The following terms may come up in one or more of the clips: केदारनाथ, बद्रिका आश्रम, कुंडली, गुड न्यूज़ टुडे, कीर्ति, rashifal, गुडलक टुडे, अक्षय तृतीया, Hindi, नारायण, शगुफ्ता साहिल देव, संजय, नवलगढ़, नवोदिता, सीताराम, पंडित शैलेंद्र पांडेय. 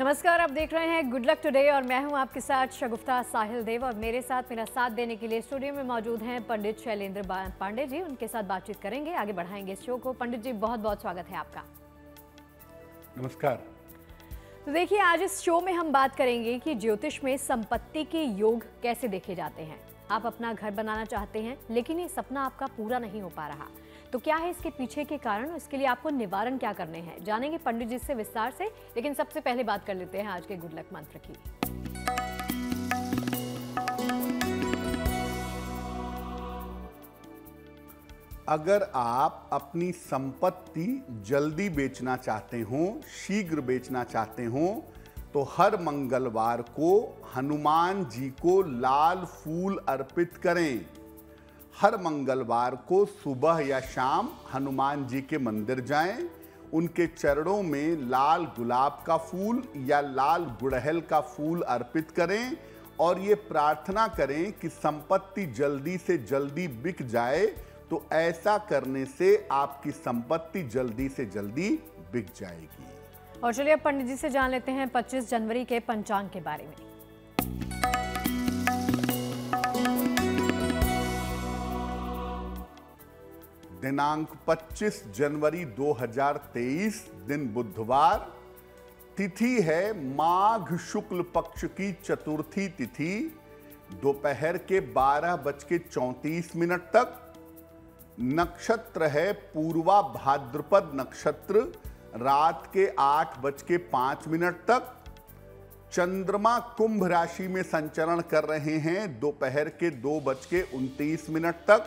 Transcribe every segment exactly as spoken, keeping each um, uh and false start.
नमस्कार, आप देख रहे हैं गुड लक टुडे और मैं हूं आपके साथ शगुफ्ता साहिल देव। और मेरे साथ मेरा साथ देने के लिए स्टूडियो में मौजूद हैं पंडित शैलेंद्र पांडेय जी। उनके साथ बातचीत करेंगे, आगे बढ़ाएंगे इस शो को। पंडित जी, बहुत बहुत स्वागत है आपका। नमस्कार। तो देखिए, आज इस शो में हम बात करेंगे कि ज्योतिष में संपत्ति के योग कैसे देखे जाते हैं। आप अपना घर बनाना चाहते हैं लेकिन ये सपना आपका पूरा नहीं हो पा रहा, तो क्या है इसके पीछे के कारण, इसके लिए आपको निवारण क्या करने हैं, जानेंगे पंडित जी से विस्तार से। लेकिन सबसे पहले बात कर लेते हैं आज के गुड लक मंत्र की। अगर आप अपनी संपत्ति जल्दी बेचना चाहते हो, शीघ्र बेचना चाहते हो, तो हर मंगलवार को हनुमान जी को लाल फूल अर्पित करें। हर मंगलवार को सुबह या शाम हनुमान जी के मंदिर जाएं, उनके चरणों में लाल गुलाब का फूल या लाल गुड़हल का फूल अर्पित करें और ये प्रार्थना करें कि संपत्ति जल्दी से जल्दी बिक जाए। तो ऐसा करने से आपकी संपत्ति जल्दी से जल्दी बिक जाएगी। और चलिए अब पंडित जी से जान लेते हैं पच्चीस जनवरी के पंचांग के बारे में। दिनांक पच्चीस जनवरी दो हज़ार तेईस, दिन बुधवार, तिथि है माघ शुक्ल पक्ष की चतुर्थी तिथि, दोपहर के बारह बज के चौंतीस मिनट तक। नक्षत्र है पूर्वा भाद्रपद नक्षत्र, रात के आठ बज के पांच मिनट तक। चंद्रमा कुंभ राशि में संचरण कर रहे हैं दोपहर के दो बज के उनतीस मिनट तक।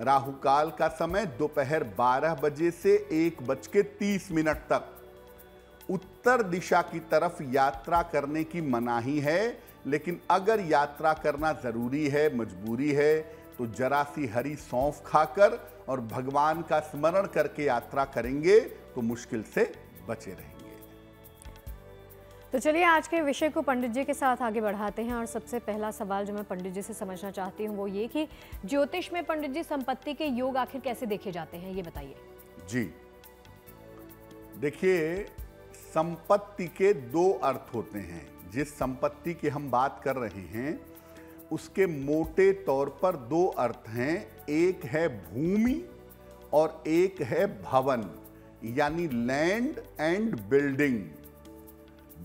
राहु काल का समय दोपहर बारह बजे से एक बज के तीस मिनट तक। उत्तर दिशा की तरफ यात्रा करने की मनाही है, लेकिन अगर यात्रा करना जरूरी है, मजबूरी है, तो जरा सी हरी सौंफ खाकर और भगवान का स्मरण करके यात्रा करेंगे तो मुश्किल से बचे रहेंगे। तो चलिए आज के विषय को पंडित जी के साथ आगे बढ़ाते हैं। और सबसे पहला सवाल जो मैं पंडित जी से समझना चाहती हूँ वो ये कि ज्योतिष में पंडित जी संपत्ति के योग आखिर कैसे देखे जाते हैं, ये बताइए जी। देखिए, संपत्ति के दो अर्थ होते हैं। जिस संपत्ति की हम बात कर रहे हैं उसके मोटे तौर पर दो अर्थ हैं। एक है भूमि और एक है भवन, यानी लैंड एंड बिल्डिंग।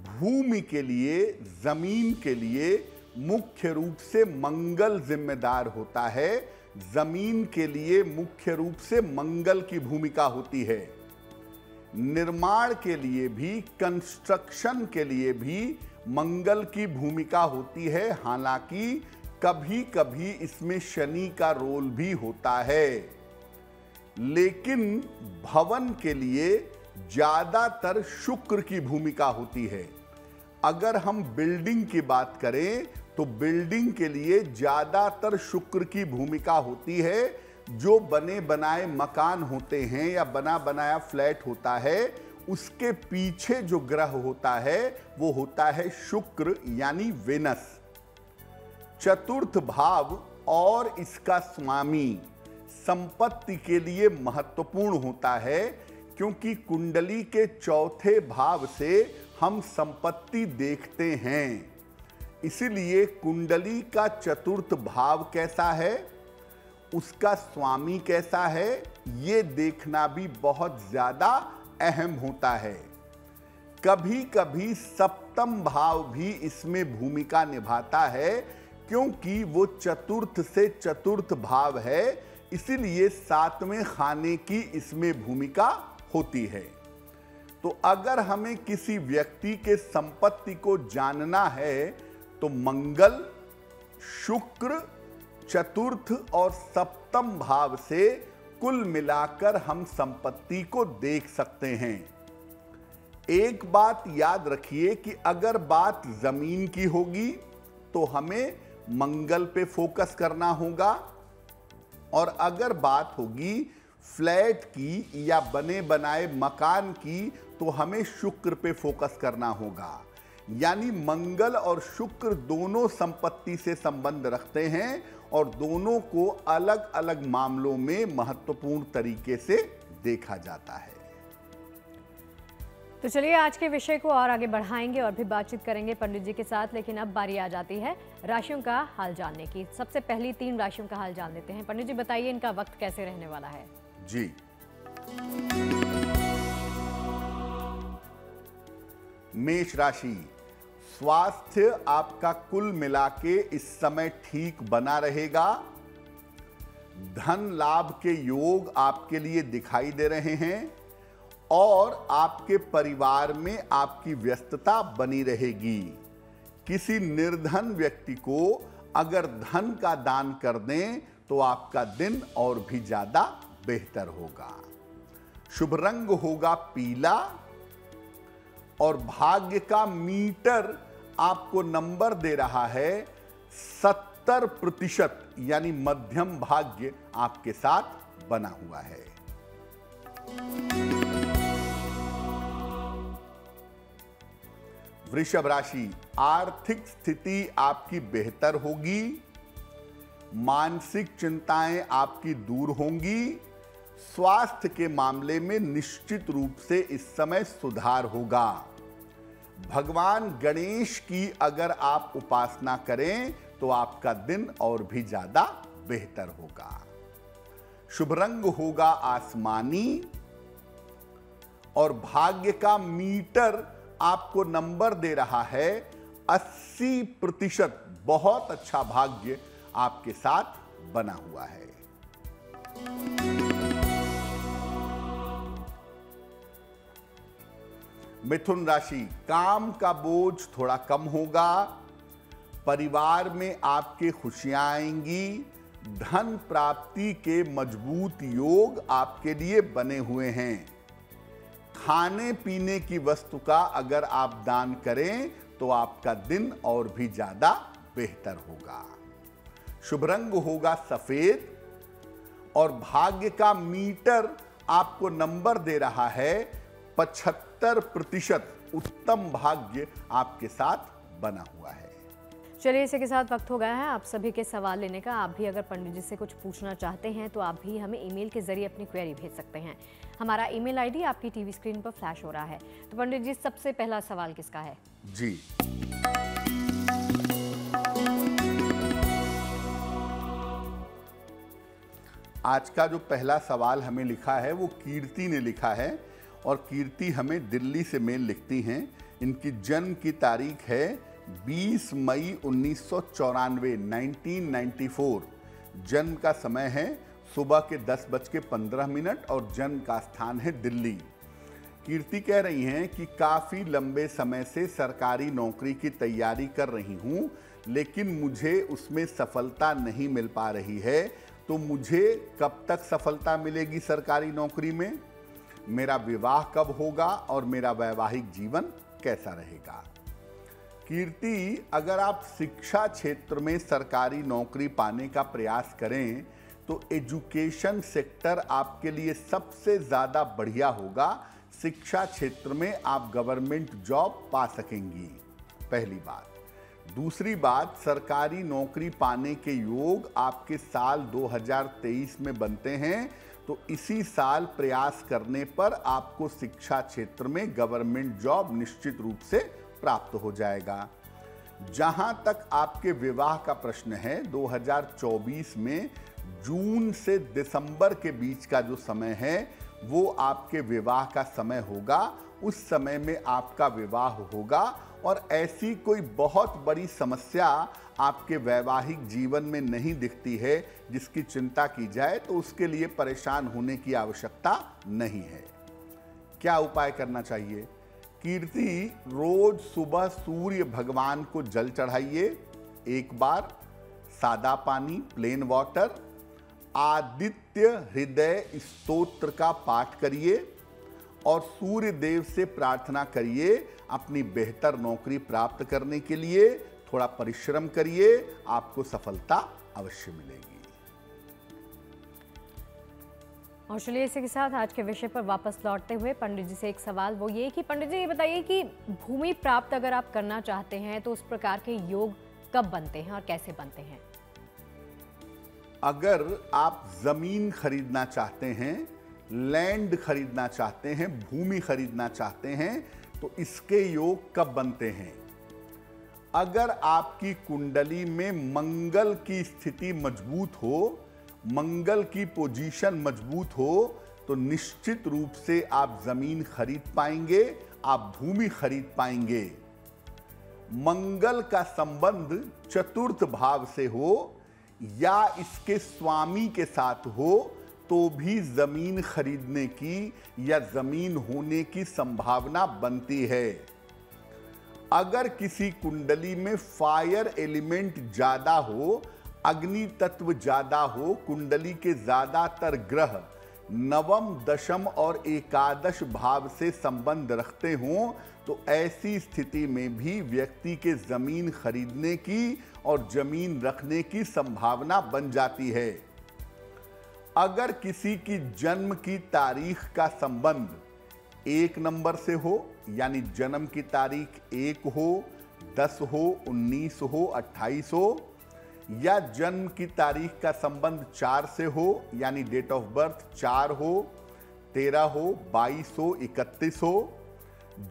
भूमि के लिए, जमीन के लिए मुख्य रूप से मंगल जिम्मेदार होता है। जमीन के लिए मुख्य रूप से मंगल की भूमिका होती है। निर्माण के लिए भी, कंस्ट्रक्शन के लिए भी मंगल की भूमिका होती है। हालांकि कभी कभी इसमें शनि का रोल भी होता है, लेकिन भवन के लिए ज्यादातर शुक्र की भूमिका होती है। अगर हम बिल्डिंग की बात करें तो बिल्डिंग के लिए ज्यादातर शुक्र की भूमिका होती है। जो बने बनाए मकान होते हैं या बना बनाया फ्लैट होता है, उसके पीछे जो ग्रह होता है वो होता है शुक्र, यानी वेनस। चतुर्थ भाव और इसका स्वामी संपत्ति के लिए महत्वपूर्ण होता है, क्योंकि कुंडली के चौथे भाव से हम संपत्ति देखते हैं। इसीलिए कुंडली का चतुर्थ भाव कैसा है, उसका स्वामी कैसा है, ये देखना भी बहुत ज़्यादा अहम होता है। कभी कभी सप्तम भाव भी इसमें भूमिका निभाता है, क्योंकि वो चतुर्थ से चतुर्थ भाव है। इसीलिए सातवें खाने की इसमें भूमिका होती है। तो अगर हमें किसी व्यक्ति के संपत्ति को जानना है तो मंगल, शुक्र, चतुर्थ और सप्तम भाव से कुल मिलाकर हम संपत्ति को देख सकते हैं। एक बात याद रखिए कि अगर बात जमीन की होगी तो हमें मंगल पे फोकस करना होगा, और अगर बात होगी फ्लैट की या बने बनाए मकान की तो हमें शुक्र पे फोकस करना होगा। यानी मंगल और शुक्र दोनों संपत्ति से संबंध रखते हैं और दोनों को अलग अलग मामलों में महत्वपूर्ण तरीके से देखा जाता है। तो चलिए आज के विषय को और आगे बढ़ाएंगे और भी बातचीत करेंगे पंडित जी के साथ। लेकिन अब बारी आ जाती है राशियों का हाल जानने की। सबसे पहली तीन राशियों का हाल जान लेते हैं। पंडित जी बताइए इनका वक्त कैसे रहने वाला है। जी, मेष राशि, स्वास्थ्य आपका कुल मिला के इस समय ठीक बना रहेगा। धन लाभ के योग आपके लिए दिखाई दे रहे हैं और आपके परिवार में आपकी व्यस्तता बनी रहेगी। किसी निर्धन व्यक्ति को अगर धन का दान कर दें तो आपका दिन और भी ज्यादा बेहतर होगा। शुभ रंग होगा पीला और भाग्य का मीटर आपको नंबर दे रहा है सत्तर प्रतिशत, यानी मध्यम भाग्य आपके साथ बना हुआ है। वृषभ राशि, आर्थिक स्थिति आपकी बेहतर होगी। मानसिक चिंताएं आपकी दूर होंगी। स्वास्थ्य के मामले में निश्चित रूप से इस समय सुधार होगा। भगवान गणेश की अगर आप उपासना करें तो आपका दिन और भी ज्यादा बेहतर होगा। शुभ रंग होगा आसमानी और भाग्य का मीटर आपको नंबर दे रहा है अस्सी प्रतिशत। बहुत अच्छा भाग्य आपके साथ बना हुआ है। मिथुन राशि, काम का बोझ थोड़ा कम होगा। परिवार में आपके खुशियां आएंगी। धन प्राप्ति के मजबूत योग आपके लिए बने हुए हैं। खाने पीने की वस्तु का अगर आप दान करें तो आपका दिन और भी ज्यादा बेहतर होगा। शुभ रंग होगा सफेद और भाग्य का मीटर आपको नंबर दे रहा है पचहत्तर प्रतिशत। उत्तम भाग्य आपके साथ बना हुआ है। चलिए, इसी के साथ वक्त हो गया है आप सभी के सवाल लेने का। आप भी अगर पंडित जी से कुछ पूछना चाहते हैं तो आप भी हमें ईमेल के जरिए अपनी क्वेरी भेज सकते हैं। हमारा ईमेल आईडी आपकी टीवी स्क्रीन पर फ्लैश हो रहा है। तो पंडित जी, सबसे पहला सवाल किसका है? जी, आज का जो पहला सवाल हमें लिखा है वो कीर्ति ने लिखा है और कीर्ति हमें दिल्ली से मेल लिखती हैं। इनकी जन्म की तारीख है बीस मई उन्नीस सौ चौरानवे, जन्म का समय है सुबह के दस बज के पंद्रह मिनट और जन्म का स्थान है दिल्ली। कीर्ति कह रही हैं कि काफ़ी लंबे समय से सरकारी नौकरी की तैयारी कर रही हूं, लेकिन मुझे उसमें सफलता नहीं मिल पा रही है। तो मुझे कब तक सफलता मिलेगी सरकारी नौकरी में? मेरा विवाह कब होगा और मेरा वैवाहिक जीवन कैसा रहेगा? कीर्ति, अगर आप शिक्षा क्षेत्र में सरकारी नौकरी पाने का प्रयास करें तो एजुकेशन सेक्टर आपके लिए सबसे ज़्यादा बढ़िया होगा। शिक्षा क्षेत्र में आप गवर्नमेंट जॉब पा सकेंगी, पहली बात। दूसरी बात, सरकारी नौकरी पाने के योग आपके साल दो हज़ार तेईस में बनते हैं, तो इसी साल प्रयास करने पर आपको शिक्षा क्षेत्र में गवर्नमेंट जॉब निश्चित रूप से प्राप्त हो जाएगा। जहां तक आपके विवाह का प्रश्न है, दो हज़ार चौबीस में जून से दिसंबर के बीच का जो समय है वो आपके विवाह का समय होगा। उस समय में आपका विवाह होगा और ऐसी कोई बहुत बड़ी समस्या आपके वैवाहिक जीवन में नहीं दिखती है जिसकी चिंता की जाए, तो उसके लिए परेशान होने की आवश्यकता नहीं है। क्या उपाय करना चाहिए? कीर्ति, रोज सुबह सूर्य भगवान को जल चढ़ाइए एक बार, सादा पानी प्लेन वाटर, आदित्य हृदय स्तोत्र का पाठ करिए और सूर्य देव से प्रार्थना करिए अपनी बेहतर नौकरी प्राप्त करने के लिए। थोड़ा परिश्रम करिए, आपको सफलता अवश्य मिलेगी। और चलिए, इसी के साथ आज के विषय पर वापस लौटते हुए पंडित जी से एक सवाल, वो ये कि पंडित जी ये बताइए कि भूमि प्राप्त अगर आप करना चाहते हैं तो उस प्रकार के योग कब बनते हैं और कैसे बनते हैं? अगर आप जमीन खरीदना चाहते हैं लैंड खरीदना चाहते हैं, भूमि खरीदना चाहते हैं, तो इसके योग कब बनते हैं? अगर आपकी कुंडली में मंगल की स्थिति मजबूत हो, मंगल की पोजीशन मजबूत हो, तो निश्चित रूप से आप जमीन खरीद पाएंगे, आप भूमि खरीद पाएंगे। मंगल का संबंध चतुर्थ भाव से हो या इसके स्वामी के साथ हो तो भी जमीन खरीदने की या जमीन होने की संभावना बनती है। अगर किसी कुंडली में फायर एलिमेंट ज्यादा हो, अग्नि तत्व ज्यादा हो, कुंडली के ज्यादातर ग्रह नवम, दशम और एकादश भाव से संबंध रखते हों, तो ऐसी स्थिति में भी व्यक्ति के जमीन खरीदने की और जमीन रखने की संभावना बन जाती है। अगर किसी की जन्म की तारीख का संबंध एक नंबर से हो, यानी जन्म की तारीख एक हो, दस हो, उन्नीस हो, अट्ठाईस हो, या जन्म की तारीख का संबंध चार से हो, यानी डेट ऑफ बर्थ चार हो, तेरह हो, बाईस हो, इकतीस हो,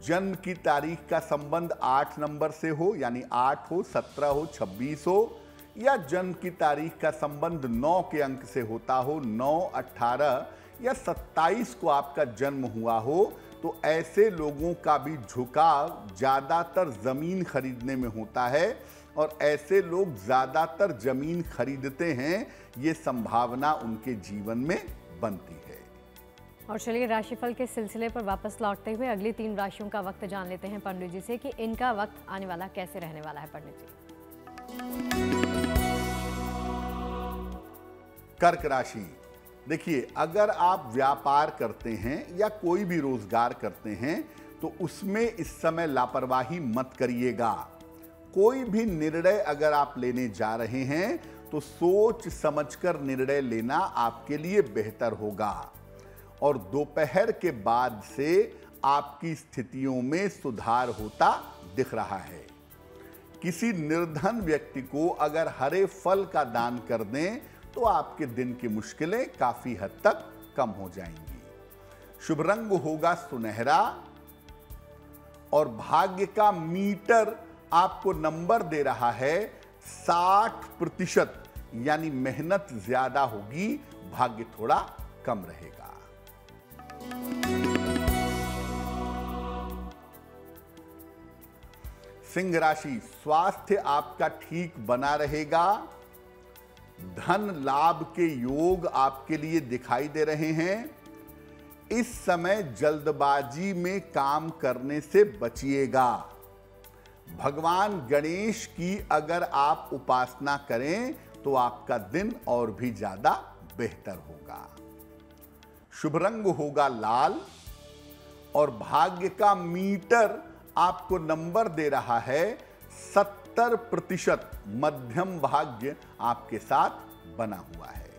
जन्म की तारीख का संबंध आठ नंबर से हो, यानी आठ हो, सत्रह हो, छब्बीस हो, या जन्म की तारीख का संबंध नौ के अंक से होता हो, नौ, अठारह या सत्ताईस को आपका जन्म हुआ हो, तो ऐसे लोगों का भी झुकाव ज़्यादातर ज़मीन खरीदने में होता है और ऐसे लोग ज़्यादातर ज़मीन खरीदते हैं। ये संभावना उनके जीवन में बनती है। और चलिए राशिफल के सिलसिले पर वापस लौटते हुए अगली तीन राशियों का वक्त जान लेते हैं पंडित जी से कि इनका वक्त आने वाला कैसे रहने वाला है। पंडित जी, कर्क राशि, देखिए अगर आप व्यापार करते हैं या कोई भी रोजगार करते हैं तो उसमें इस समय लापरवाही मत करिएगा। कोई भी निर्णय अगर आप लेने जा रहे हैं तो सोच समझकर निर्णय लेना आपके लिए बेहतर होगा। और दोपहर के बाद से आपकी स्थितियों में सुधार होता दिख रहा है। किसी निर्धन व्यक्ति को अगर हरे फल का दान कर दें तो आपके दिन की मुश्किलें काफी हद तक कम हो जाएंगी। शुभ रंग होगा सुनहरा और भाग्य का मीटर आपको नंबर दे रहा है साठ प्रतिशत, यानी मेहनत ज्यादा होगी, भाग्य थोड़ा कम रहेगा। सिंह राशि, स्वास्थ्य आपका ठीक बना रहेगा, धन लाभ के योग आपके लिए दिखाई दे रहे हैं। इस समय जल्दबाजी में काम करने से बचिएगा। भगवान गणेश की अगर आप उपासना करें तो आपका दिन और भी ज्यादा बेहतर होगा। शुभ रंग होगा लाल और भाग्य का मीटर आपको नंबर दे रहा है सत्तर प्रतिशत, मध्यम भाग्य आपके साथ बना हुआ है।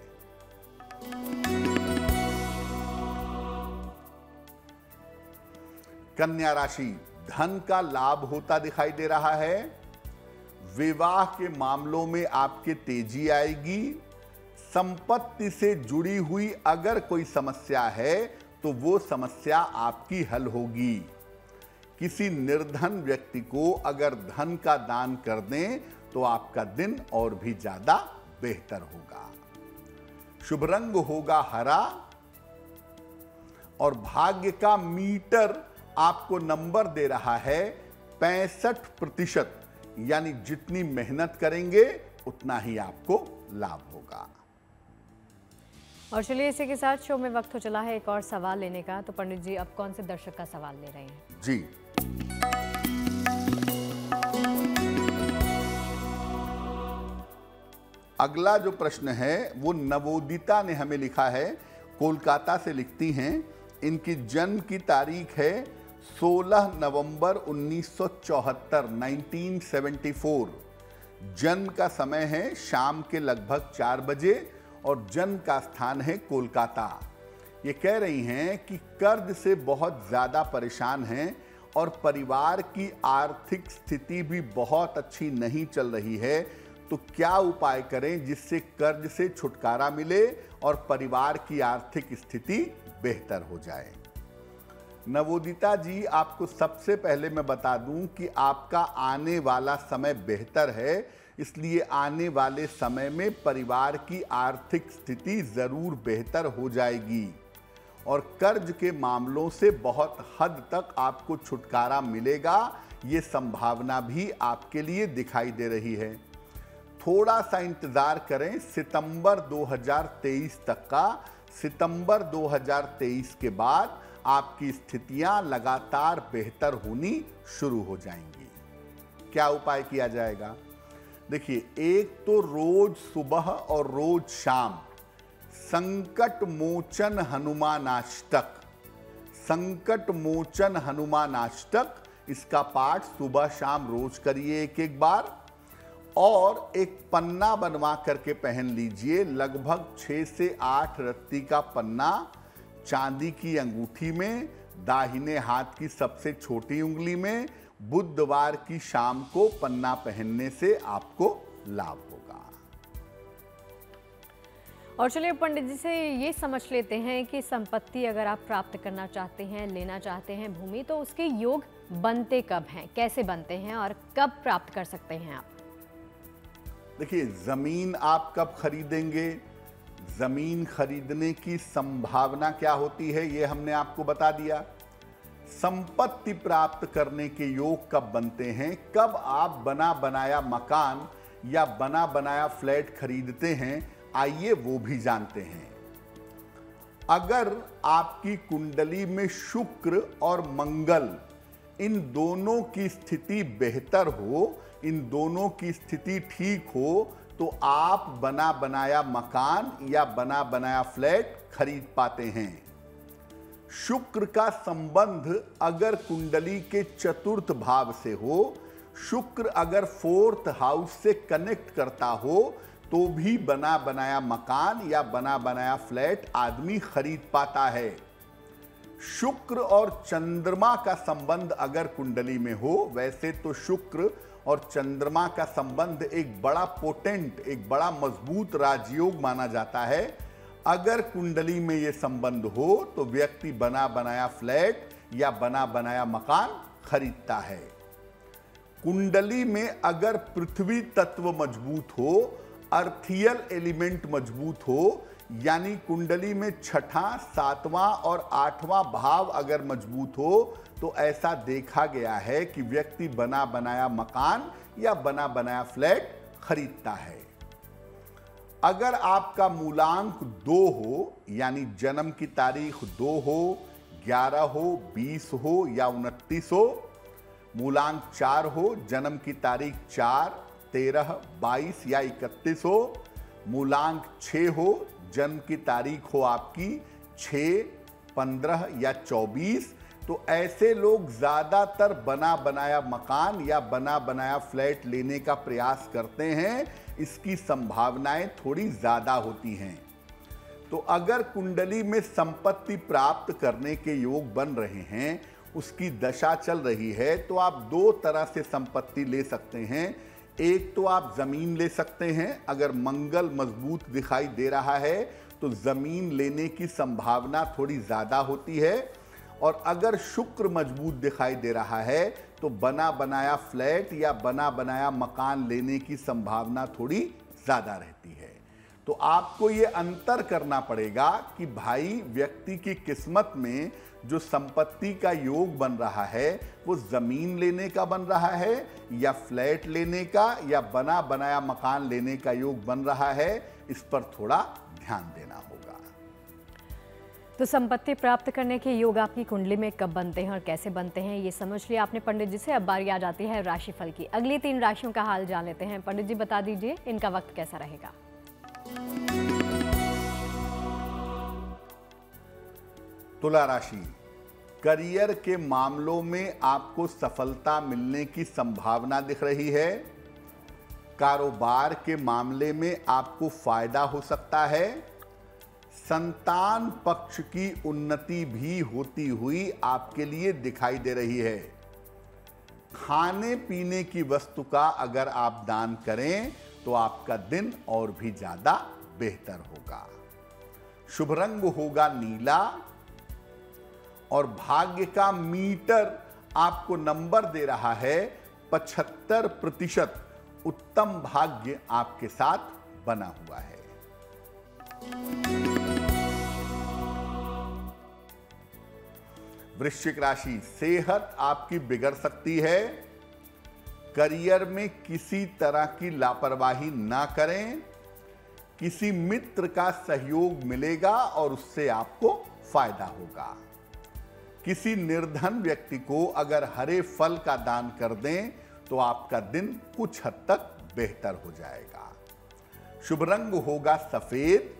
कन्या राशि, धन का लाभ होता दिखाई दे रहा है। विवाह के मामलों में आपके तेजी आएगी। संपत्ति से जुड़ी हुई अगर कोई समस्या है तो वो समस्या आपकी हल होगी। किसी निर्धन व्यक्ति को अगर धन का दान कर दें तो आपका दिन और भी ज्यादा बेहतर होगा। शुभ रंग होगा हरा और भाग्य का मीटर आपको नंबर दे रहा है पैंसठ प्रतिशत, यानी जितनी मेहनत करेंगे उतना ही आपको लाभ होगा। और चलिए इसी के साथ शो में वक्त हो चला है एक और सवाल लेने का। तो पंडित जी, अब कौन से दर्शक का सवाल ले रहे हैं? जी, अगला जो प्रश्न है वो नवोदिता ने हमें लिखा है, कोलकाता से लिखती हैं। इनकी जन्म की तारीख है सोलह नवंबर उन्नीस सौ चौहत्तर, नाइनटीन सेवेंटी फोर। जन्म का समय है शाम के लगभग चार बजे और जन्म का स्थान है कोलकाता। ये कह रही हैं कि कर्ज से बहुत ज़्यादा परेशान हैं और परिवार की आर्थिक स्थिति भी बहुत अच्छी नहीं चल रही है। तो क्या उपाय करें जिससे कर्ज से छुटकारा मिले और परिवार की आर्थिक स्थिति बेहतर हो जाए। नवोदिता जी, आपको सबसे पहले मैं बता दूं कि आपका आने वाला समय बेहतर है, इसलिए आने वाले समय में परिवार की आर्थिक स्थिति ज़रूर बेहतर हो जाएगी और कर्ज के मामलों से बहुत हद तक आपको छुटकारा मिलेगा, ये संभावना भी आपके लिए दिखाई दे रही है। थोड़ा सा इंतज़ार करें सितंबर दो हज़ार तेईस तक का। सितंबर दो हज़ार तेईस के बाद आपकी स्थितियां लगातार बेहतर होनी शुरू हो जाएंगी। क्या उपाय किया जाएगा? देखिए, एक तो रोज सुबह और रोज शाम संकट मोचन हनुमानाष्टक, संकट मोचन हनुमानाष्टक इसका पाठ सुबह शाम रोज करिए एक एक बार, और एक पन्ना बनवा करके पहन लीजिए। लगभग छः से आठ रत्ती का पन्ना चांदी की अंगूठी में, दाहिने हाथ की सबसे छोटी उंगली में, बुधवार की शाम को पन्ना पहनने से आपको लाभ होगा। और चलिए पंडित जी से ये समझ लेते हैं कि संपत्ति अगर आप प्राप्त करना चाहते हैं, लेना चाहते हैं भूमि, तो उसके योग बनते कब हैं, कैसे बनते हैं और कब प्राप्त कर सकते हैं आप? देखिए, जमीन आप कब खरीदेंगे, जमीन खरीदने की संभावना क्या होती है, ये हमने आपको बता दिया। संपत्ति प्राप्त करने के योग कब बनते हैं, कब आप बना बनाया मकान या बना बनाया फ्लैट खरीदते हैं, आइए वो भी जानते हैं। अगर आपकी कुंडली में शुक्र और मंगल इन दोनों की स्थिति बेहतर हो, इन दोनों की स्थिति ठीक हो, तो आप बना बनाया मकान या बना बनाया फ्लैट खरीद पाते हैं। शुक्र का संबंध अगर कुंडली के चतुर्थ भाव से हो, शुक्र अगर फोर्थ हाउस से कनेक्ट करता हो, तो भी बना बनाया मकान या बना बनाया फ्लैट आदमी खरीद पाता है। शुक्र और चंद्रमा का संबंध अगर कुंडली में हो, वैसे तो शुक्र और चंद्रमा का संबंध एक बड़ा पोटेंट, एक बड़ा मजबूत राजयोग माना जाता है। अगर कुंडली में ये संबंध हो तो व्यक्ति बना बनाया फ्लैट या बना बनाया मकान खरीदता है। कुंडली में अगर पृथ्वी तत्व मजबूत हो, अर्थियल एलिमेंट मजबूत हो, यानी कुंडली में छठा, सातवां और आठवां भाव अगर मजबूत हो, तो ऐसा देखा गया है कि व्यक्ति बना बनाया मकान या बना बनाया फ्लैट खरीदता है। अगर आपका मूलांक दो हो, यानी जन्म की तारीख दो हो, ग्यारह हो, बीस हो या उनतीस हो, मूलांक चार हो, जन्म की तारीख चार, तेरह, बाईस या इकतीस हो, मूलांक छः हो, जन्म की तारीख हो आपकी छः, पंद्रह या चौबीस, तो ऐसे लोग ज़्यादातर बना बनाया मकान या बना बनाया फ्लैट लेने का प्रयास करते हैं। इसकी संभावनाएं थोड़ी ज़्यादा होती हैं। तो अगर कुंडली में संपत्ति प्राप्त करने के योग बन रहे हैं, उसकी दशा चल रही है, तो आप दो तरह से संपत्ति ले सकते हैं। एक तो आप ज़मीन ले सकते हैं। अगर मंगल मजबूत दिखाई दे रहा है तो ज़मीन लेने की संभावना थोड़ी ज़्यादा होती है, और अगर शुक्र मजबूत दिखाई दे रहा है तो बना बनाया फ्लैट या बना बनाया मकान लेने की संभावना थोड़ी ज़्यादा रहती है। तो आपको ये अंतर करना पड़ेगा कि भाई व्यक्ति की किस्मत में जो संपत्ति का योग बन रहा है वो ज़मीन लेने का बन रहा है या फ्लैट लेने का या बना बनाया मकान लेने का योग बन रहा है, इस पर थोड़ा ध्यान देना होगा। तो संपत्ति प्राप्त करने के योग आपकी कुंडली में कब बनते हैं और कैसे बनते हैं ये समझ लिया आपने पंडित जी से। अब बारी आ जाती है राशिफल की। अगली तीन राशियों का हाल जान लेते हैं। पंडित जी बता दीजिए इनका वक्त कैसा रहेगा। तुला राशि, करियर के मामलों में आपको सफलता मिलने की संभावना दिख रही है। कारोबार के मामले में आपको फायदा हो सकता है। संतान पक्ष की उन्नति भी होती हुई आपके लिए दिखाई दे रही है। खाने पीने की वस्तु का अगर आप दान करें तो आपका दिन और भी ज्यादा बेहतर होगा। शुभ रंग होगा नीला, और भाग्य का मीटर आपको नंबर दे रहा है पचहत्तर प्रतिशत उत्तम भाग्य आपके साथ बना हुआ है। वृश्चिक राशि, सेहत आपकी बिगड़ सकती है, करियर में किसी तरह की लापरवाही ना करें, किसी मित्र का सहयोग मिलेगा और उससे आपको फायदा होगा। किसी निर्धन व्यक्ति को अगर हरे फल का दान कर दें तो आपका दिन कुछ हद तक बेहतर हो जाएगा। शुभ रंग होगा सफेद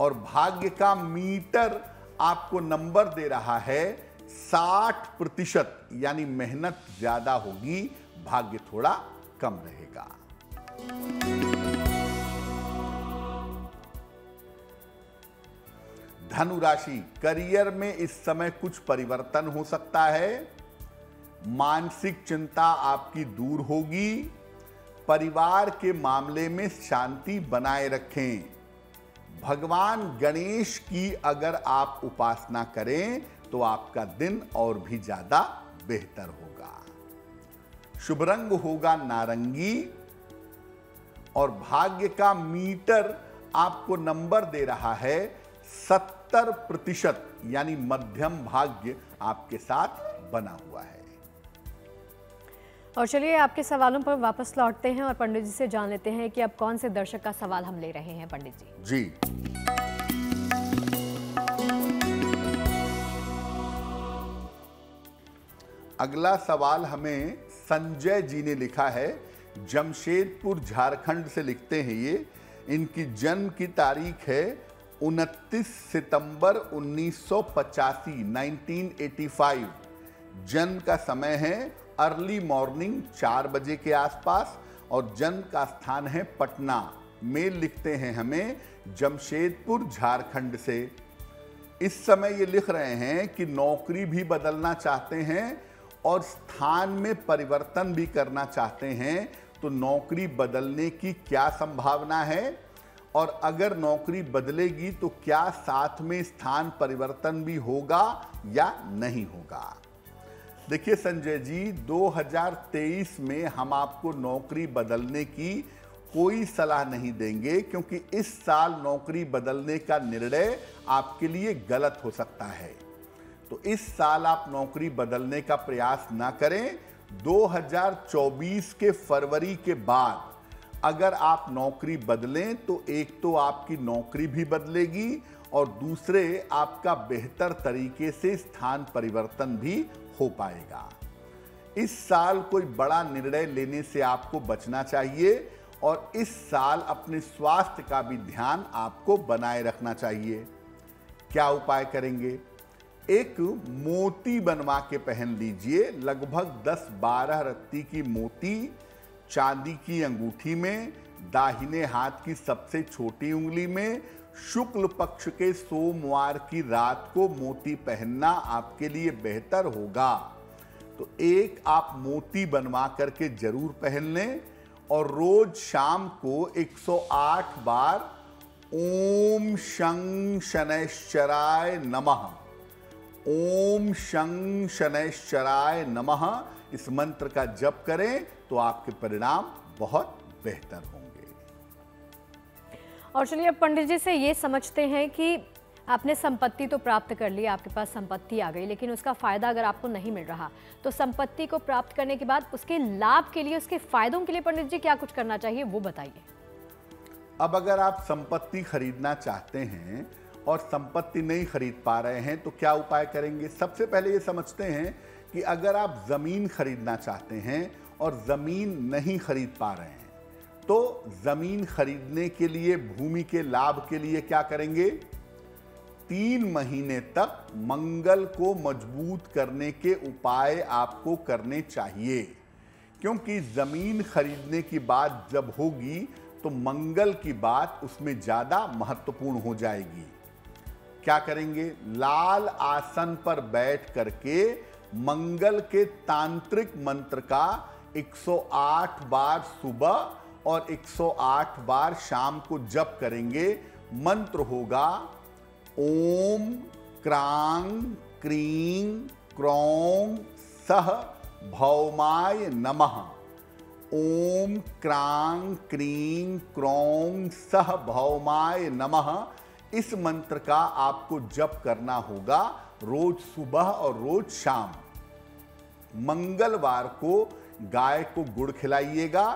और भाग्य का मीटर आपको नंबर दे रहा है साठ प्रतिशत, यानी मेहनत ज्यादा होगी, भाग्य थोड़ा कम रहेगा। धनु राशि, करियर में इस समय कुछ परिवर्तन हो सकता है, मानसिक चिंता आपकी दूर होगी, परिवार के मामले में शांति बनाए रखें। भगवान गणेश की अगर आप उपासना करें तो आपका दिन और भी ज्यादा बेहतर होगा। शुभ रंग होगा नारंगी और भाग्य का मीटर आपको नंबर दे रहा है सत्तर प्रतिशत, यानी मध्यम भाग्य आपके साथ बना हुआ है। और चलिए आपके सवालों पर वापस लौटते हैं और पंडित जी से जान लेते हैं कि अब कौन से दर्शक का सवाल हम ले रहे हैं। पंडित जी जी अगला सवाल हमें संजय जी ने लिखा है, जमशेदपुर झारखंड से लिखते हैं ये। इनकी जन्म की तारीख है उनतीस सितंबर उन्नीस सौ पचासी, नाइनटीन एटी फाइव। जन्म का समय है अर्ली मॉर्निंग चार बजे के आसपास और जन्म का स्थान है पटना। मेल लिखते हैं हमें जमशेदपुर झारखंड से। इस समय ये लिख रहे हैं कि नौकरी भी बदलना चाहते हैं और स्थान में परिवर्तन भी करना चाहते हैं, तो नौकरी बदलने की क्या संभावना है और अगर नौकरी बदलेगी तो क्या साथ में स्थान परिवर्तन भी होगा या नहीं होगा। देखिए संजय जी, दो हज़ार तेईस में हम आपको नौकरी बदलने की कोई सलाह नहीं देंगे, क्योंकि इस साल नौकरी बदलने का निर्णय आपके लिए गलत हो सकता है। तो इस साल आप नौकरी बदलने का प्रयास ना करें। दो हज़ार चौबीस के फरवरी के बाद अगर आप नौकरी बदलें तो एक तो आपकी नौकरी भी बदलेगी और दूसरे आपका बेहतर तरीके से स्थान परिवर्तन भी हो पाएगा। इस साल कोई बड़ा निर्णय लेने से आपको बचना चाहिए और इस साल अपने स्वास्थ्य का भी ध्यान आपको बनाए रखना चाहिए। क्या उपाय करेंगे? एक मोती बनवा के पहन लीजिए, लगभग दस बारह रत्ती की मोती चांदी की अंगूठी में, दाहिने हाथ की सबसे छोटी उंगली में। शुक्ल पक्ष के सोमवार की रात को मोती पहनना आपके लिए बेहतर होगा, तो एक आप मोती बनवा करके जरूर पहन लें और रोज शाम को एक सौ आठ बार ओम शं शनैश्चराय नमः, ओम शं शनैश्चराय नमः, इस मंत्र का जप करें तो आपके परिणाम बहुत बेहतर होंगे। और चलिए अब पंडित जी से ये समझते हैं कि आपने संपत्ति तो प्राप्त कर ली, आपके पास संपत्ति आ गई, लेकिन उसका फायदा अगर आपको नहीं मिल रहा तो संपत्ति को प्राप्त करने के बाद उसके लाभ के लिए, उसके फायदों के लिए पंडित जी क्या कुछ करना चाहिए वो बताइए। अब अगर आप संपत्ति खरीदना चाहते हैं और संपत्ति नहीं खरीद पा रहे हैं तो क्या उपाय करेंगे? सबसे पहले ये समझते हैं कि अगर आप ज़मीन खरीदना चाहते हैं और ज़मीन नहीं खरीद पा रहे हैं तो जमीन खरीदने के लिए, भूमि के लाभ के लिए क्या करेंगे? तीन महीने तक मंगल को मजबूत करने के उपाय आपको करने चाहिए, क्योंकि जमीन खरीदने की बात जब होगी तो मंगल की बात उसमें ज्यादा महत्वपूर्ण हो जाएगी। क्या करेंगे? लाल आसन पर बैठ करके मंगल के तांत्रिक मंत्र का एक सौ आठ बार सुबह और एक सौ आठ बार शाम को जप करेंगे। मंत्र होगा ओम क्रां क्रीं क्रौं सह भौमाय नमः। ओम क्रां क्रीं क्रौं सह भौमाय नमः। इस मंत्र का आपको जप करना होगा रोज सुबह और रोज शाम। मंगलवार को गाय को गुड़ खिलाइएगा,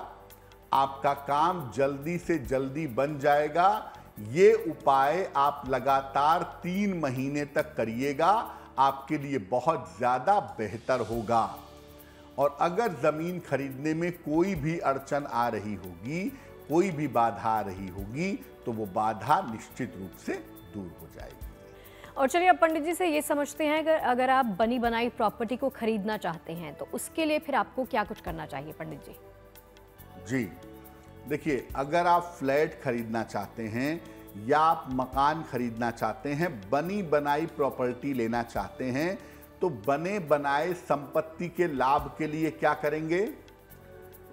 आपका काम जल्दी से जल्दी बन जाएगा। ये उपाय आप लगातार तीन महीने तक करिएगा, आपके लिए बहुत ज़्यादा बेहतर होगा। और अगर ज़मीन खरीदने में कोई भी अड़चन आ रही होगी, कोई भी बाधा आ रही होगी, तो वो बाधा निश्चित रूप से दूर हो जाएगी। और चलिए अब पंडित जी से ये समझते हैं, अगर अगर आप बनी बनाई प्रॉपर्टी को खरीदना चाहते हैं तो उसके लिए फिर आपको क्या कुछ करना चाहिए पंडित जी? जी देखिए, अगर आप फ्लैट खरीदना चाहते हैं या आप मकान खरीदना चाहते हैं, बनी बनाई प्रॉपर्टी लेना चाहते हैं, तो बने बनाए संपत्ति के लाभ के लिए क्या करेंगे?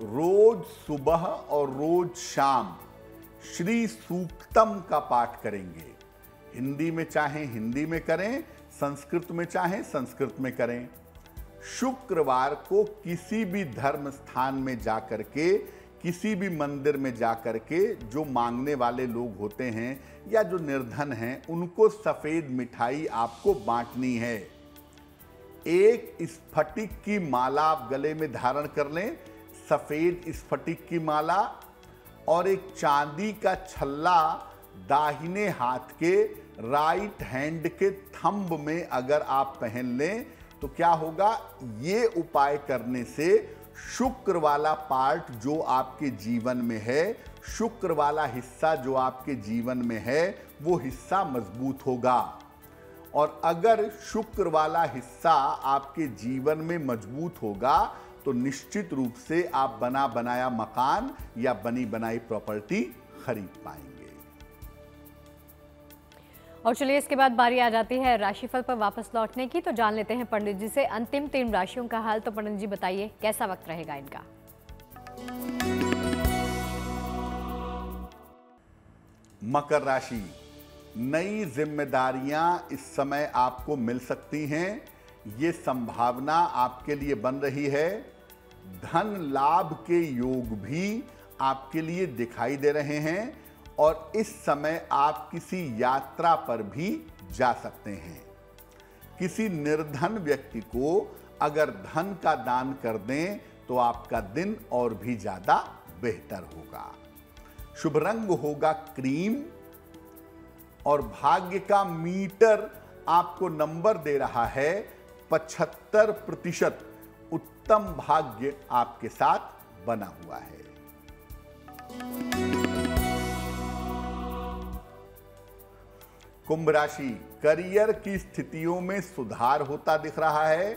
रोज सुबह और रोज शाम श्री सूक्तम का पाठ करेंगे। हिंदी में चाहें हिंदी में करें, संस्कृत में चाहें संस्कृत में करें। शुक्रवार को किसी भी धर्म स्थान में जाकर के, किसी भी मंदिर में जाकर के, जो मांगने वाले लोग होते हैं या जो निर्धन हैं, उनको सफ़ेद मिठाई आपको बांटनी है। एक स्फटिक की माला आप गले में धारण कर लें, सफ़ेद स्फटिक की माला, और एक चांदी का छल्ला दाहिने हाथ के राइट हैंड के थंब में अगर आप पहन लें तो क्या होगा, ये उपाय करने से शुक्र वाला पार्ट जो आपके जीवन में है, शुक्र वाला हिस्सा जो आपके जीवन में है, वो हिस्सा मजबूत होगा। और अगर शुक्र वाला हिस्सा आपके जीवन में मजबूत होगा तो निश्चित रूप से आप बना बनाया मकान या बनी बनाई प्रॉपर्टी खरीद पाएंगे। और चलिए इसके बाद बारी आ जाती है राशिफल पर वापस लौटने की, तो जान लेते हैं पंडित जी से अंतिम तीन राशियों का हाल। तो पंडित जी बताइए कैसा वक्त रहेगा इनका? मकर राशि, नई जिम्मेदारियां इस समय आपको मिल सकती हैं, ये संभावना आपके लिए बन रही है। धन लाभ के योग भी आपके लिए दिखाई दे रहे हैं और इस समय आप किसी यात्रा पर भी जा सकते हैं। किसी निर्धन व्यक्ति को अगर धन का दान कर दें तो आपका दिन और भी ज्यादा बेहतर होगा। शुभ रंग होगा क्रीम और भाग्य का मीटर आपको नंबर दे रहा है पचहत्तर प्रतिशत। उत्तम भाग्य आपके साथ बना हुआ है। कुंभ राशि, करियर की स्थितियों में सुधार होता दिख रहा है।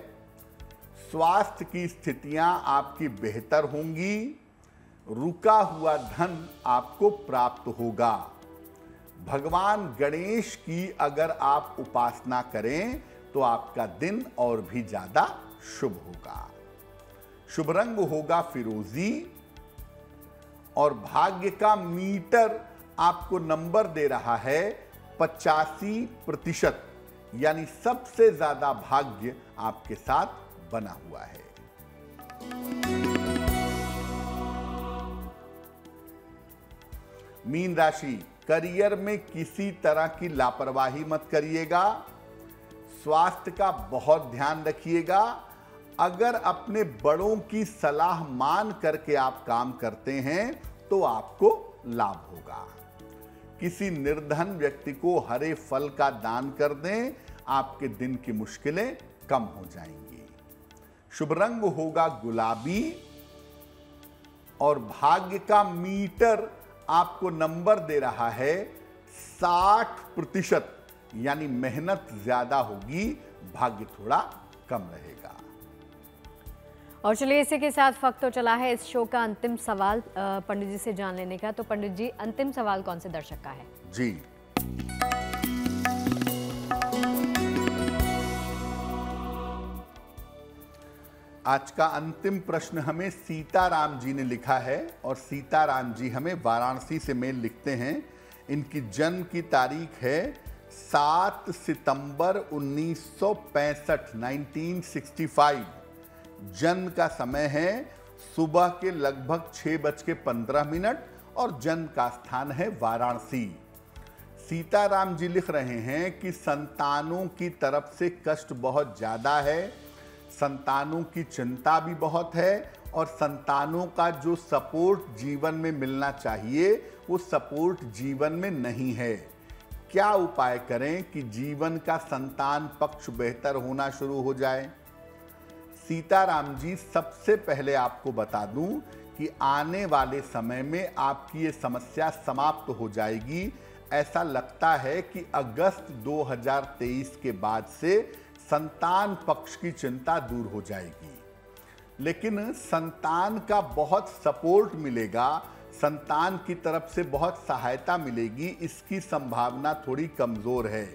स्वास्थ्य की स्थितियां आपकी बेहतर होंगी। रुका हुआ धन आपको प्राप्त होगा। भगवान गणेश की अगर आप उपासना करें तो आपका दिन और भी ज्यादा शुभ होगा। शुभ रंग होगा फिरोजी और भाग्य का मीटर आपको नंबर दे रहा है पचासी प्रतिशत, यानी सबसे ज्यादा भाग्य आपके साथ बना हुआ है। मीन राशि, करियर में किसी तरह की लापरवाही मत करिएगा। स्वास्थ्य का बहुत ध्यान रखिएगा। अगर अपने बड़ों की सलाह मान करके आप काम करते हैं तो आपको लाभ होगा। किसी निर्धन व्यक्ति को हरे फल का दान कर दें, आपके दिन की मुश्किलें कम हो जाएंगी। शुभ रंग होगा गुलाबी और भाग्य का मीटर आपको नंबर दे रहा है साठ प्रतिशत, यानी मेहनत ज्यादा होगी, भाग्य थोड़ा कम रहेगा। और चलिए इसी के साथ वक्त तो चला है इस शो का अंतिम सवाल पंडित जी से जान लेने का। तो पंडित जी, अंतिम सवाल कौन से दर्शक का है? जी, आज का अंतिम प्रश्न हमें सीताराम जी ने लिखा है और सीताराम जी हमें वाराणसी से मेल लिखते हैं। इनकी जन्म की तारीख है सात सितंबर उन्नीस सौ पैंसठ नाइनटीन सिक्सटी फाइव जन्म का समय है, सुबह के लगभग छः बज के पंद्रह मिनट और जन्म का स्थान है वाराणसी। सीताराम जी लिख रहे हैं कि संतानों की तरफ से कष्ट बहुत ज़्यादा है, संतानों की चिंता भी बहुत है और संतानों का जो सपोर्ट जीवन में मिलना चाहिए वो सपोर्ट जीवन में नहीं है। क्या उपाय करें कि जीवन का संतान पक्ष बेहतर होना शुरू हो जाए? सीताराम जी, सबसे पहले आपको बता दूं कि आने वाले समय में आपकी ये समस्या समाप्त हो जाएगी। ऐसा लगता है कि अगस्त दो हज़ार तेईस के बाद से संतान पक्ष की चिंता दूर हो जाएगी, लेकिन संतान का बहुत सपोर्ट मिलेगा, संतान की तरफ से बहुत सहायता मिलेगी, इसकी संभावना थोड़ी कमज़ोर है।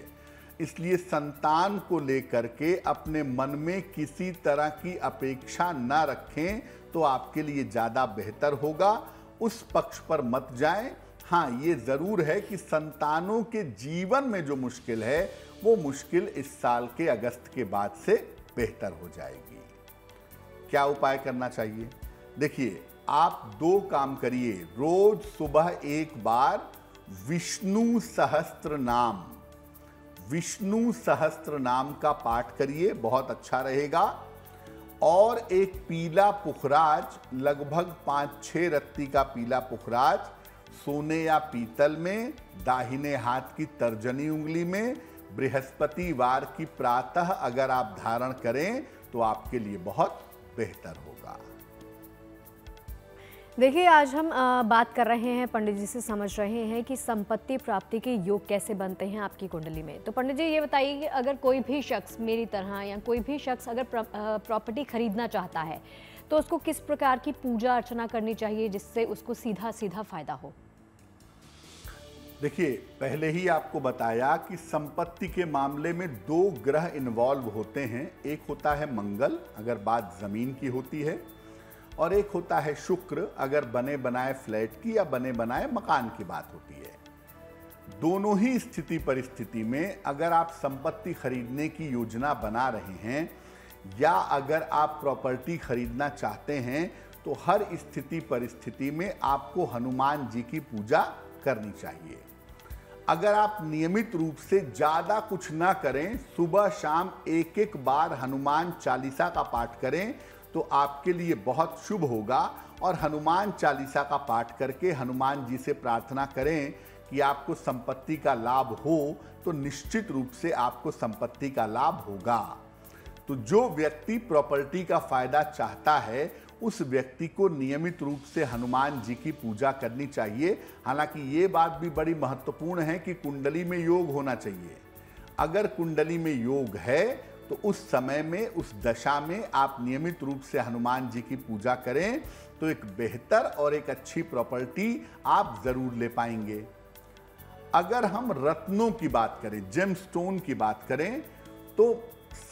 इसलिए संतान को लेकर के अपने मन में किसी तरह की अपेक्षा ना रखें तो आपके लिए ज़्यादा बेहतर होगा, उस पक्ष पर मत जाएं। हाँ, ये ज़रूर है कि संतानों के जीवन में जो मुश्किल है वो मुश्किल इस साल के अगस्त के बाद से बेहतर हो जाएगी। क्या उपाय करना चाहिए? देखिए, आप दो काम करिए। रोज सुबह एक बार विष्णु सहस्त्र नाम विष्णु सहस्त्र नाम का पाठ करिए, बहुत अच्छा रहेगा। और एक पीला पुखराज, लगभग पाँच छः रत्ती का पीला पुखराज सोने या पीतल में दाहिने हाथ की तर्जनी उंगली में बृहस्पतिवार की प्रातः अगर आप धारण करें तो आपके लिए बहुत बेहतर होगा। देखिए, आज हम बात कर रहे हैं, पंडित जी से समझ रहे हैं कि संपत्ति प्राप्ति के योग कैसे बनते हैं आपकी कुंडली में। तो पंडित जी ये बताइए कि अगर कोई भी शख्स मेरी तरह या कोई भी शख्स अगर प्रॉपर्टी खरीदना चाहता है तो उसको किस प्रकार की पूजा अर्चना करनी चाहिए जिससे उसको सीधा सीधा फायदा हो? देखिए, पहले ही आपको बताया कि संपत्ति के मामले में दो ग्रह इन्वॉल्व होते हैं। एक होता है मंगल, अगर बात जमीन की होती है, और एक होता है शुक्र, अगर बने बनाए फ्लैट की या बने बनाए मकान की बात होती है। दोनों ही स्थिति परिस्थिति में अगर आप संपत्ति खरीदने की योजना बना रहे हैं या अगर आप प्रॉपर्टी खरीदना चाहते हैं तो हर स्थिति परिस्थिति में आपको हनुमान जी की पूजा करनी चाहिए। अगर आप नियमित रूप से ज़्यादा कुछ ना करें, सुबह शाम एक एक बार हनुमान चालीसा का पाठ करें तो आपके लिए बहुत शुभ होगा। और हनुमान चालीसा का पाठ करके हनुमान जी से प्रार्थना करें कि आपको संपत्ति का लाभ हो, तो निश्चित रूप से आपको संपत्ति का लाभ होगा। तो जो व्यक्ति प्रॉपर्टी का फायदा चाहता है उस व्यक्ति को नियमित रूप से हनुमान जी की पूजा करनी चाहिए। हालांकि ये बात भी बड़ी महत्वपूर्ण है कि कुंडली में योग होना चाहिए। अगर कुंडली में योग है तो उस समय में, उस दशा में आप नियमित रूप से हनुमान जी की पूजा करें तो एक बेहतर और एक अच्छी प्रॉपर्टी आप ज़रूर ले पाएंगे। अगर हम रत्नों की बात करें, जेमस्टोन की बात करें, तो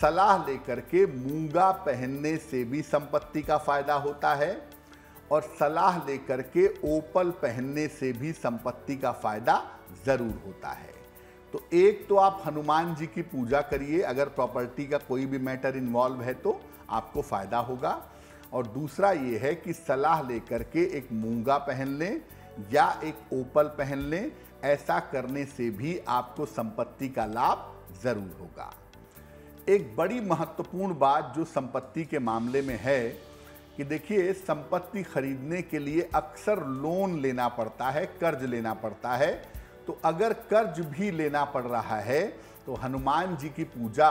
सलाह लेकर के मूंगा पहनने से भी संपत्ति का फायदा होता है और सलाह लेकर के ओपल पहनने से भी संपत्ति का फायदा ज़रूर होता है। तो एक तो आप हनुमान जी की पूजा करिए, अगर प्रॉपर्टी का कोई भी मैटर इन्वॉल्व है तो आपको फ़ायदा होगा। और दूसरा ये है कि सलाह लेकर के एक मूंगा पहन लें या एक ओपल पहन लें, ऐसा करने से भी आपको संपत्ति का लाभ ज़रूर होगा। एक बड़ी महत्वपूर्ण बात जो संपत्ति के मामले में है कि देखिए, संपत्ति खरीदने के लिए अक्सर लोन लेना पड़ता है, कर्ज लेना पड़ता है। तो अगर कर्ज भी लेना पड़ रहा है तो हनुमान जी की पूजा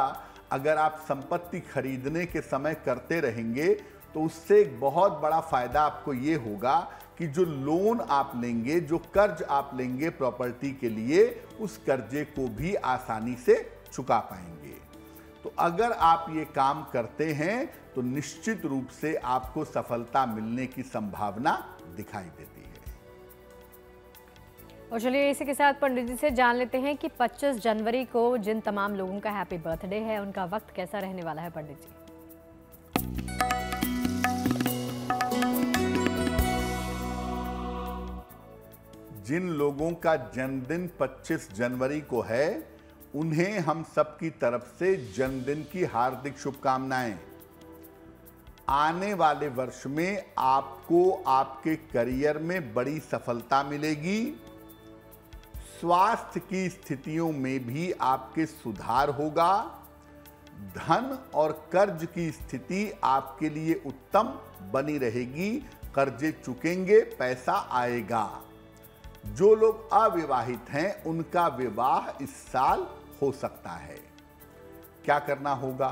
अगर आप संपत्ति खरीदने के समय करते रहेंगे तो उससे एक बहुत बड़ा फ़ायदा आपको ये होगा कि जो लोन आप लेंगे, जो कर्ज आप लेंगे प्रॉपर्टी के लिए, उस कर्जे को भी आसानी से चुका पाएंगे। तो अगर आप ये काम करते हैं तो निश्चित रूप से आपको सफलता मिलने की संभावना दिखाई देती है। और चलिए इसी के साथ पंडित जी से जान लेते हैं कि पच्चीस जनवरी को जिन तमाम लोगों का हैप्पी बर्थडे है उनका वक्त कैसा रहने वाला है। पंडित जी, जिन लोगों का जन्मदिन पच्चीस जनवरी को है उन्हें हम सबकी तरफ से जन्मदिन की हार्दिक शुभकामनाएं। आने वाले वर्ष में आपको आपके करियर में बड़ी सफलता मिलेगी। स्वास्थ्य की स्थितियों में भी आपके सुधार होगा। धन और कर्ज की स्थिति आपके लिए उत्तम बनी रहेगी। कर्जे चुकेंगे, पैसा आएगा। जो लोग अविवाहित हैं उनका विवाह इस साल हो सकता है। क्या करना होगा?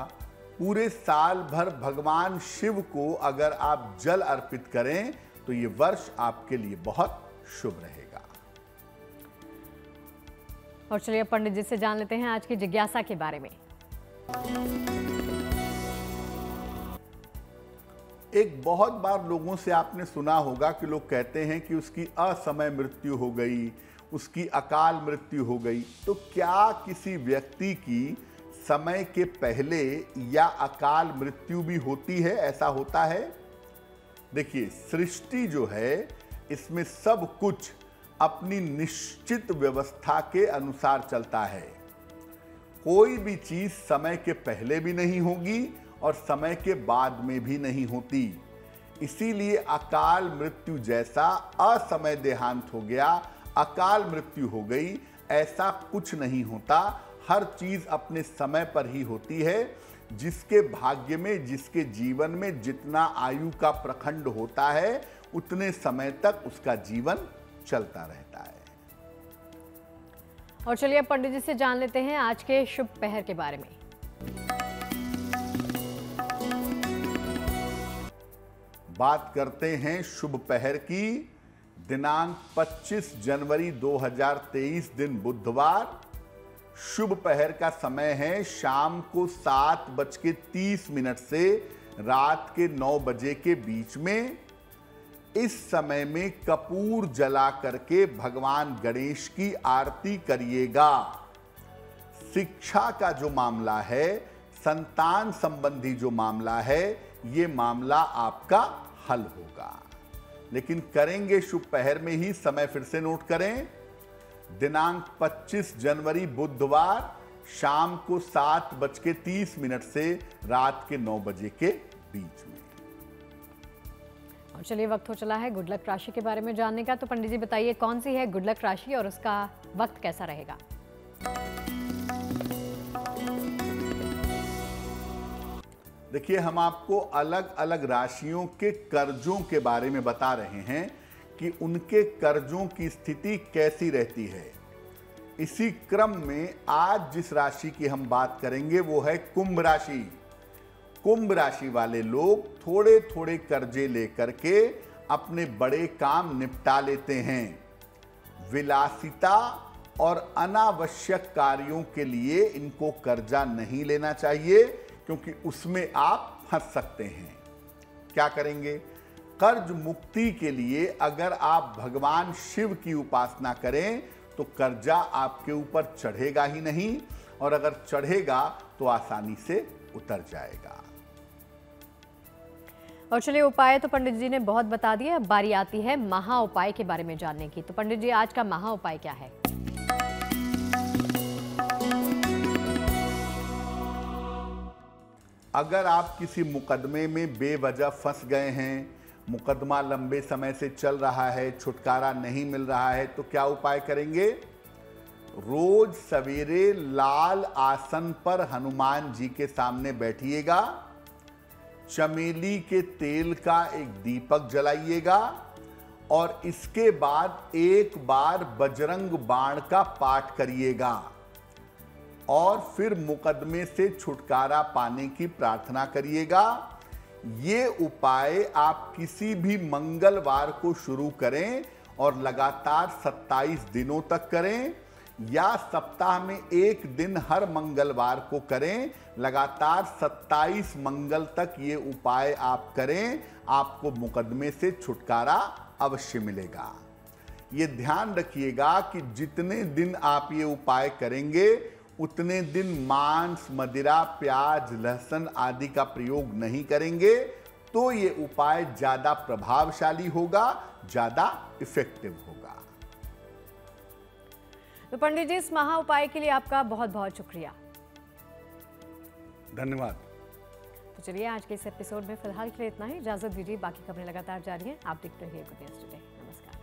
पूरे साल भर भगवान शिव को अगर आप जल अर्पित करें तो ये वर्ष आपके लिए बहुत शुभ रहेगा। और चलिए पंडित जी से जान लेते हैं आज की जिज्ञासा के बारे में। एक बहुत बार लोगों से आपने सुना होगा कि लोग कहते हैं कि उसकी असमय मृत्यु हो गई, उसकी अकाल मृत्यु हो गई। तो क्या किसी व्यक्ति की समय के पहले या अकाल मृत्यु भी होती है? ऐसा होता है? देखिए, सृष्टि जो है इसमें सब कुछ अपनी निश्चित व्यवस्था के अनुसार चलता है। कोई भी चीज समय के पहले भी नहीं होगी और समय के बाद में भी नहीं होती। इसीलिए अकाल मृत्यु जैसा असमय देहांत हो गया, अकाल मृत्यु हो गई, ऐसा कुछ नहीं होता। हर चीज अपने समय पर ही होती है। जिसके भाग्य में, जिसके जीवन में जितना आयु का प्रखंड होता है उतने समय तक उसका जीवन चलता रहता है। और चलिए पंडित जी से जान लेते हैं आज के शुभ पहर के बारे में। बात करते हैं शुभ पहर की। दिनांक पच्चीस जनवरी दो हज़ार तेईस दिन बुधवार। शुभ पहर का समय है शाम को सात बज के तीस मिनट से रात के नौ बजे के बीच में। इस समय में कपूर जला करके भगवान गणेश की आरती करिएगा। शिक्षा का जो मामला है, संतान संबंधी जो मामला है, ये मामला आपका हल होगा। लेकिन करेंगे शुभ पहर में ही। समय फिर से नोट करें, दिनांक पच्चीस जनवरी बुधवार शाम को सात बज के तीस मिनट से रात के नौ बजे के बीच में। और चलिए वक्त हो चला है गुड लक राशि के बारे में जानने का। तो पंडित जी बताइए कौन सी है गुड लक राशि और उसका वक्त कैसा रहेगा? देखिए, हम आपको अलग अलग राशियों के कर्जों के बारे में बता रहे हैं कि उनके कर्जों की स्थिति कैसी रहती है। इसी क्रम में आज जिस राशि की हम बात करेंगे वो है कुंभ राशि। कुंभ राशि वाले लोग थोड़े थोड़े कर्जे लेकर के अपने बड़े काम निपटा लेते हैं। विलासिता और अनावश्यक कार्यों के लिए इनको कर्जा नहीं लेना चाहिए क्योंकि उसमें आप फंस सकते हैं। क्या करेंगे? कर्ज मुक्ति के लिए अगर आप भगवान शिव की उपासना करें तो कर्जा आपके ऊपर चढ़ेगा ही नहीं, और अगर चढ़ेगा तो आसानी से उतर जाएगा। और चलिए उपाय तो पंडित जी ने बहुत बता दिए। अब बारी आती है महा उपाय के बारे में जानने की। तो पंडित जी आज का महा उपाय क्या है? अगर आप किसी मुकदमे में बेवजह फंस गए हैं, मुकदमा लंबे समय से चल रहा है, छुटकारा नहीं मिल रहा है, तो क्या उपाय करेंगे? रोज सवेरे लाल आसन पर हनुमान जी के सामने बैठिएगा। चमेली के तेल का एक दीपक जलाइएगा और इसके बाद एक बार बजरंग बाण का पाठ करिएगा और फिर मुकदमे से छुटकारा पाने की प्रार्थना करिएगा। ये उपाय आप किसी भी मंगलवार को शुरू करें और लगातार सत्ताईस दिनों तक करें, या सप्ताह में एक दिन हर मंगलवार को करें। लगातार सत्ताईस मंगल तक ये उपाय आप करें, आपको मुकदमे से छुटकारा अवश्य मिलेगा। ये ध्यान रखिएगा कि जितने दिन आप ये उपाय करेंगे उतने दिन मांस, मदिरा, प्याज, लहसुन आदि का प्रयोग नहीं करेंगे, तो ये उपाय ज्यादा प्रभावशाली होगा, ज्यादा इफेक्टिव होगा। तो पंडित जी, इस महा उपाय के लिए आपका बहुत बहुत शुक्रिया, धन्यवाद। तो चलिए, आज के इस एपिसोड में फिलहाल के लिए इतना ही। इजाजत दीजिए, बाकी खबरें लगातार जारी हैं। आप देखते रहिए गुड न्यूज़ टुडे। नमस्कार।